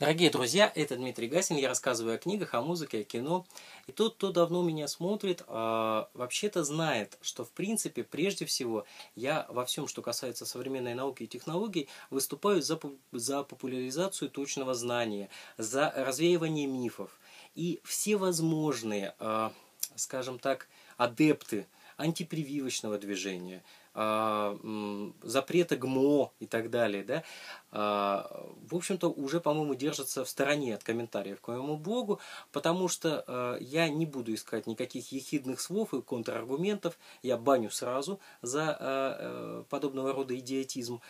Дорогие друзья, это Дмитрий Гасин, я рассказываю о книгах, о музыке, о кино. И тот, кто давно меня смотрит, вообще-то знает, что в принципе, прежде всего, я во всем, что касается современной науки и технологий, выступаю за популяризацию точного знания, за развеивание мифов. И все возможные, скажем так, адепты антипрививочного движения, запрета ГМО и так далее, да, в общем-то, уже, по-моему, держится в стороне от комментариев к моему блогу, потому что я не буду искать никаких ехидных слов и контраргументов, я баню сразу за подобного рода идиотизм.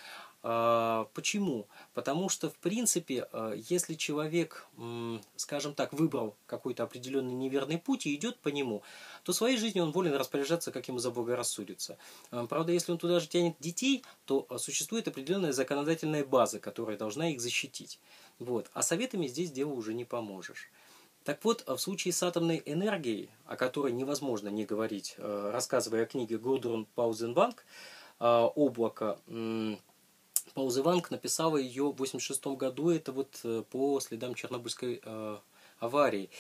Почему? Потому что, в принципе, если человек, скажем так, выбрал какой-то определенный неверный путь и идет по нему, то своей жизнью он волен распоряжаться, как ему заблагорассудится. Правда, если он туда же тянет детей, то существует определенная законодательная база, которая должна их защитить. Вот. А советами здесь делу уже не поможешь. Так вот, в случае с атомной энергией, о которой невозможно не говорить, рассказывая о книге Гудрун Паузеванг «Облако», Паузеванг написала ее в 1986 году, это вот по следам Чернобыльской аварии.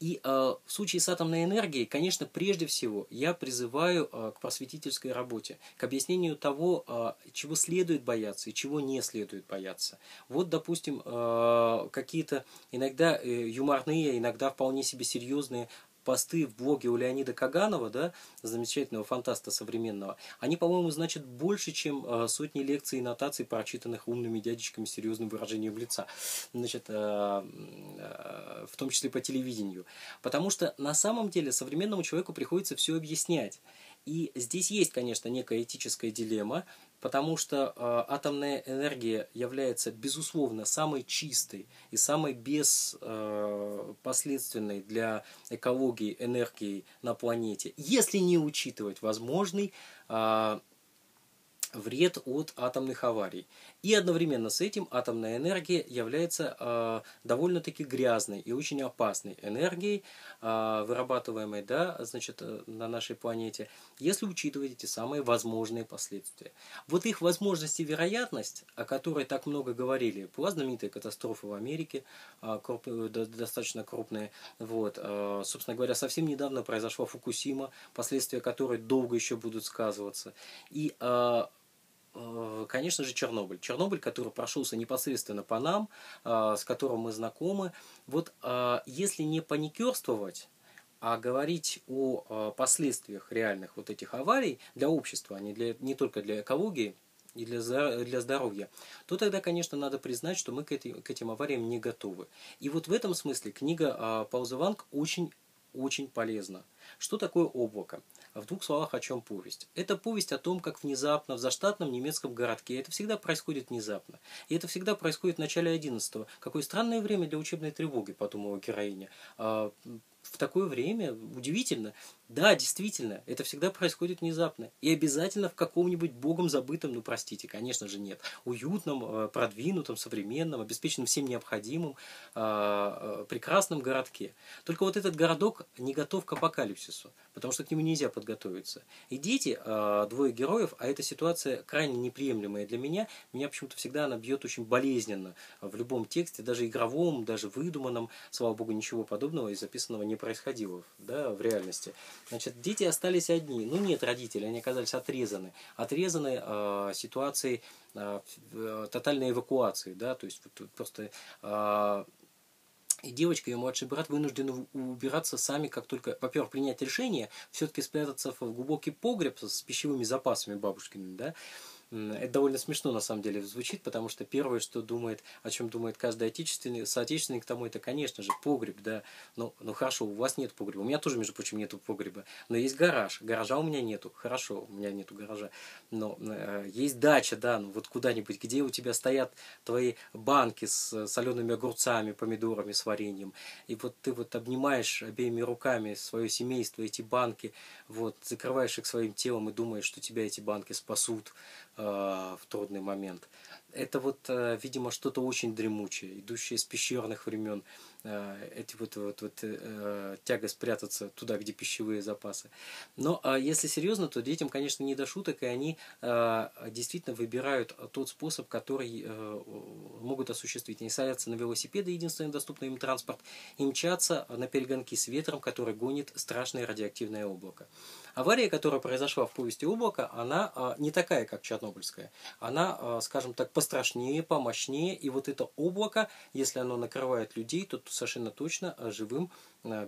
И в случае с атомной энергией, конечно, прежде всего я призываю к просветительской работе, к объяснению того, чего следует бояться и чего не следует бояться. Вот, допустим, какие-то иногда юморные, иногда вполне себе серьезные посты в блоге у Леонида Каганова, да, замечательного фантаста современного, они, по-моему, значат больше, чем сотни лекций и нотаций, прочитанных умными дядечками с серьезным выражением лица, значит, в том числе по телевидению. Потому что на самом деле современному человеку приходится все объяснять. И здесь есть, конечно, некая этическая дилемма, потому что атомная энергия является, безусловно, самой чистой и самой беспоследственной для экологии энергии на планете, если не учитывать возможный вред от атомных аварий. И одновременно с этим атомная энергия является довольно-таки грязной и очень опасной энергией, вырабатываемой, да, значит, на нашей планете, если учитывать эти самые возможные последствия. Вот их возможность и вероятность, о которой так много говорили, была знаменитая катастрофа в Америке, достаточно крупная. Вот, собственно говоря, совсем недавно произошла Фукусима, последствия которой долго еще будут сказываться. И конечно же, Чернобыль. Чернобыль, который прошелся непосредственно по нам, с которым мы знакомы. Вот если не паникерствовать, а говорить о последствиях реальных вот этих аварий для общества, а не только для экологии и для здоровья, то тогда, конечно, надо признать, что мы к этим авариям не готовы. И вот в этом смысле книга Паузеванг очень полезна. Что такое облако? В двух словах, о чем повесть. Это повесть о том, как внезапно в заштатном немецком городке, это всегда происходит внезапно, и это всегда происходит в начале 11-го. Какое странное время для учебной тревоги, подумала героиня. В такое время удивительно. Да, действительно, это всегда происходит внезапно. И обязательно в каком-нибудь богом забытом, ну простите, конечно же нет, уютном, продвинутом, современном, обеспеченном всем необходимым, прекрасном городке. Только вот этот городок не готов к апокалипсису, потому что к нему нельзя подготовиться. И дети, двое героев, а эта ситуация крайне неприемлемая для меня, меня почему-то всегда она бьет очень болезненно в любом тексте, даже игровом, даже выдуманном, слава богу, ничего подобного и записанного не происходило, да, в реальности. Значит, дети остались одни. Ну нет, родители, они оказались отрезаны. Отрезаны ситуацией тотальной эвакуации, да, то есть вот, просто и девочка, и ее младший брат вынуждены убираться сами, как только, во-первых, принять решение, все-таки спрятаться в глубокий погреб с пищевыми запасами бабушкиными, да. Это довольно смешно, на самом деле, звучит, потому что первое, что думает, о чем думает каждый соотечественник тому, это, конечно же, погреб, да. Ну хорошо, у вас нет погреба. У меня тоже, между прочим, нет погреба. Но есть гараж. Гаража у меня нету. Хорошо, у меня нету гаража. Но есть дача, да, ну вот куда-нибудь, где у тебя стоят твои банки с солеными огурцами, помидорами, с вареньем. И вот ты вот обнимаешь обеими руками свое семейство, эти банки, вот, закрываешь их своим телом и думаешь, что тебя эти банки спасут в трудный момент. Это вот, видимо, что-то очень дремучее, идущее из пещерных времен. Эти тяга спрятаться туда, где пищевые запасы. Но если серьезно, то детям, конечно, не до шуток, и они действительно выбирают тот способ, который могут осуществить. Они садятся на велосипеды, единственный доступный им транспорт, и мчатся на перегонки с ветром, который гонит страшное радиоактивное облако. Авария, которая произошла в повести «Облако», она не такая, как чернобыльская. Она, скажем так, пострашнее, помощнее. И вот это облако, если оно накрывает людей, то совершенно точно живым,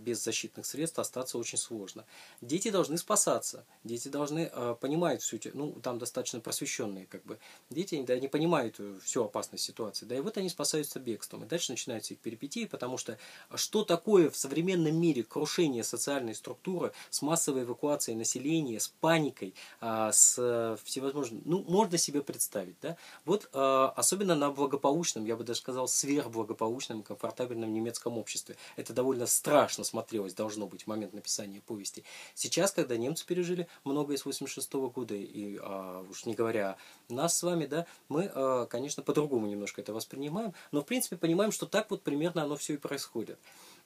без защитных средств, остаться очень сложно. Дети должны спасаться. Дети должны понимать всю... там достаточно просвещенные, как бы. Дети, они понимают всю опасность ситуации. Да, и вот они спасаются бегством. И дальше начинаются их перипетии, потому что что такое в современном мире крушение социальной структуры с массовой эвакуацией населения, с паникой, с всевозможным, можно себе представить, да? Вот особенно на благополучном, я бы даже сказал, сверхблагополучном и комфортабельном немецком обществе. Это довольно страшно смотрелось, должно быть, в момент написания повести. Сейчас, когда немцы пережили многое с 1986 года, и уж не говоря о нас с вами, да, мы, конечно, по-другому немножко это воспринимаем, но, в принципе, понимаем, что так вот примерно оно все и происходит.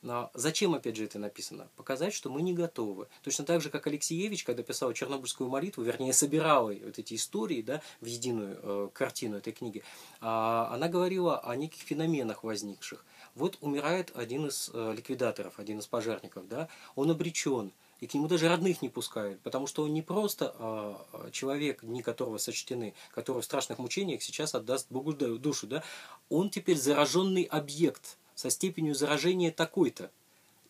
Но зачем, опять же, это написано? Показать, что мы не готовы. Точно так же, как Алексеевич, когда писал «Чернобыльскую молитву», вернее, собирал вот эти истории, да, в единую картину этой книги, она говорила о неких феноменах возникших. Вот умирает один из ликвидаторов, один из пожарников, да, он обречен. И к нему даже родных не пускают, потому что он не просто человек, дни которого сочтены, который в страшных мучениях сейчас отдаст Богу душу, да? Он теперь зараженный объект со степенью заражения такой-то.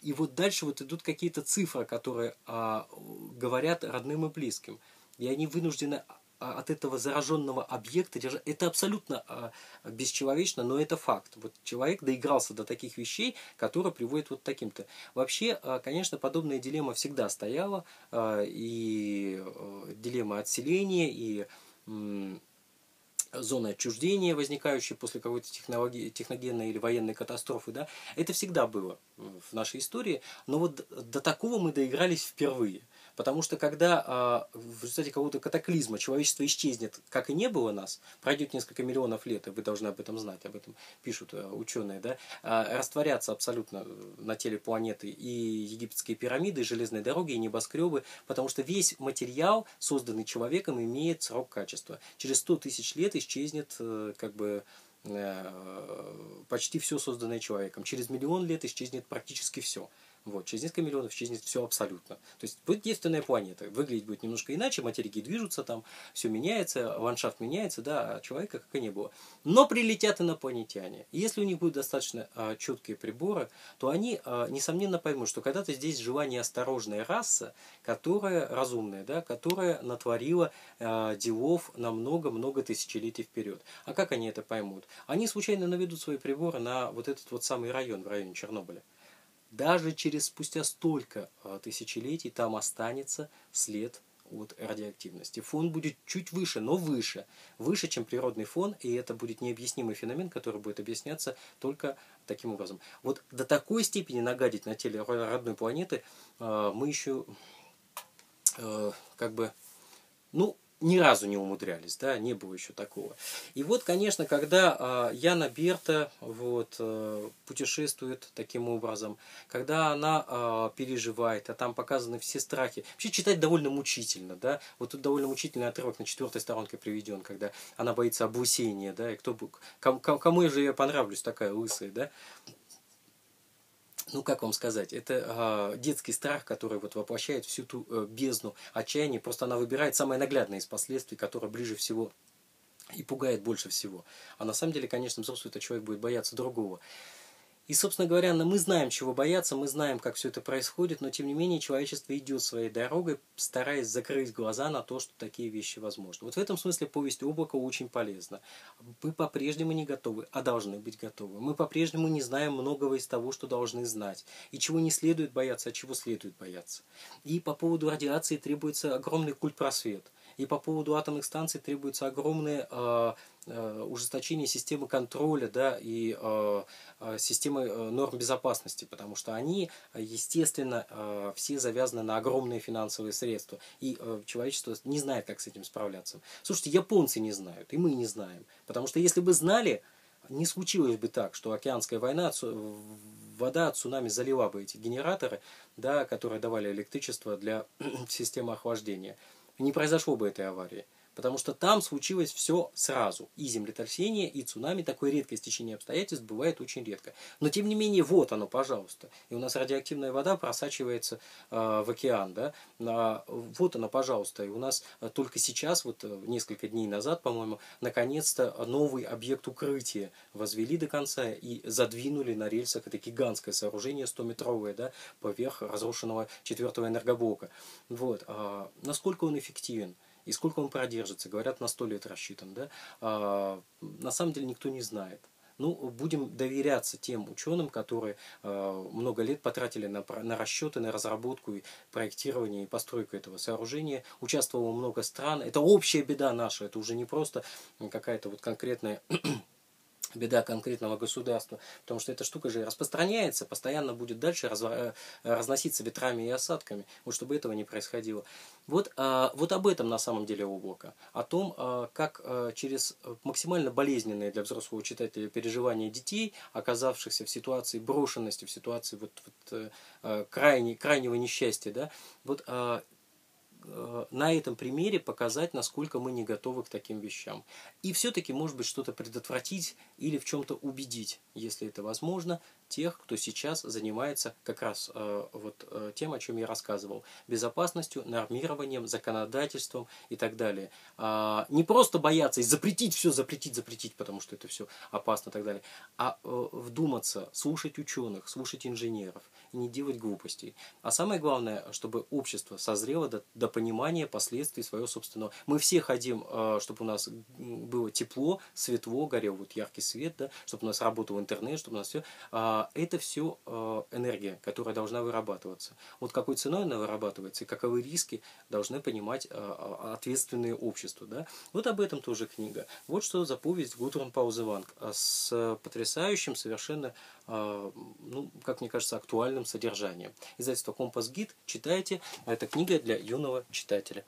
И вот дальше вот идут какие-то цифры, которые говорят родным и близким. И они вынуждены от этого зараженного объекта держать. Это абсолютно бесчеловечно, но это факт. Вот человек доигрался до таких вещей, которые приводят вот к таким-то. Вообще, конечно, подобная дилемма всегда стояла. И дилемма отселения, и... зоны отчуждения, возникающие после какой-то техногенной или военной катастрофы, да, это всегда было в нашей истории, но вот до такого мы доигрались впервые. Потому что когда в результате какого-то катаклизма человечество исчезнет, как и не было нас, пройдет несколько миллионов лет, и вы должны об этом знать, об этом пишут ученые, да, растворятся абсолютно на теле планеты и египетские пирамиды, и железные дороги, и небоскребы, потому что весь материал, созданный человеком, имеет срок качества. Через 100 тысяч лет исчезнет как бы... почти все, созданное человеком. Через миллион лет исчезнет практически все. Вот. Через несколько миллионов исчезнет все абсолютно. То есть будет действенная планета. Выглядеть будет немножко иначе, материки движутся, там все меняется, ландшафт меняется, да, а человека как и не было. Но прилетят инопланетяне. И если у них будут достаточно четкие приборы, то они, несомненно, поймут, что когда-то здесь жила неосторожная раса, которая разумная, да, которая натворила делов на много-много тысячелетий вперед. А как они это поймут? Они случайно наведут свои приборы на вот этот вот самый район, в районе Чернобыля. Даже через спустя столько тысячелетий там останется след от радиоактивности. Фон будет чуть выше, но выше. Выше, чем природный фон, и это будет необъяснимый феномен, который будет объясняться только таким образом. Вот до такой степени нагадить на теле родной планеты мы еще как бы... ни разу не умудрялись, да, не было еще такого. И вот, конечно, когда Яна Берта путешествует таким образом, когда она переживает, а там показаны все страхи. Вообще читать довольно мучительно, да. Вот тут довольно мучительный отрывок на 4-й сторонке приведен, когда она боится облысения, да, и кому же я понравлюсь, такая лысая, да. Как вам сказать, это детский страх, который вот воплощает всю ту бездну отчаяния. Просто она выбирает самое наглядное из последствий, которое ближе всего и пугает больше всего. А на самом деле, конечно, взрослый этот человек будет бояться другого. И, собственно говоря, мы знаем, чего бояться, мы знаем, как все это происходит, но, тем не менее, человечество идет своей дорогой, стараясь закрыть глаза на то, что такие вещи возможны. Вот в этом смысле повесть «Облако» очень полезна. Мы по-прежнему не готовы, а должны быть готовы. Мы по-прежнему не знаем многого из того, что должны знать. И чего не следует бояться, а чего следует бояться. И по поводу радиации требуется огромный культпросвет. И по поводу атомных станций требуется огромное ужесточение системы контроля, да, и системы норм безопасности, потому что они, естественно, все завязаны на огромные финансовые средства, и человечество не знает, как с этим справляться. Слушайте, японцы не знают, и мы не знаем, потому что если бы знали, не случилось бы так, что океанская война, вода от цунами залила бы эти генераторы, да, которые давали электричество для системы охлаждения. Не произошло бы этой аварии. Потому что там случилось все сразу. И землетрясение, и цунами. Такое редкое стечение обстоятельств бывает очень редко. Но тем не менее, вот оно, пожалуйста. И у нас радиоактивная вода просачивается в океан. Да? Вот оно, пожалуйста. И у нас только сейчас, вот несколько дней назад, по-моему, наконец-то новый объект укрытия возвели до конца и задвинули на рельсах. Это гигантское сооружение, 100-метровое, да, поверх разрушенного 4-го энергоблока. Вот. Насколько он эффективен? И сколько он продержится? Говорят, на 100 лет рассчитан. Да? На самом деле никто не знает. Ну, будем доверяться тем ученым, которые много лет потратили на расчеты, на разработку, и проектирование и постройку этого сооружения. Участвовало много стран. Это общая беда наша. Это уже не просто какая-то вот конкретная беда конкретного государства. Потому что эта штука же распространяется, постоянно будет дальше разноситься ветрами и осадками. Вот чтобы этого не происходило. Вот об этом на самом деле облако. О том, как через максимально болезненные для взрослого читателя переживания детей, оказавшихся в ситуации брошенности, в ситуации крайнего несчастья, да, вот на этом примере показать, насколько мы не готовы к таким вещам. И все-таки, может быть, что-то предотвратить или в чем-то убедить, если это возможно, тех, кто сейчас занимается как раз тем, о чем я рассказывал. Безопасностью, нормированием, законодательством и так далее. Не просто бояться и запретить все, запретить, потому что это все опасно и так далее, а вдуматься, слушать ученых, слушать инженеров и не делать глупостей. А самое главное, чтобы общество созрело до понимания последствий своего собственного. Мы все хотим, чтобы у нас было тепло, светло, горел вот яркий свет, да, чтобы у нас работал интернет, чтобы у нас все. Это все энергия, которая должна вырабатываться. Вот какой ценой она вырабатывается и каковы риски, должны понимать ответственные общества. Да? Вот об этом тоже книга. Вот что за повесть Гудрун Паузеванг с потрясающим, совершенно, ну, как мне кажется, актуальным содержанием. Издательство «Компас-гид». Читайте. Эта книга для юного читателя.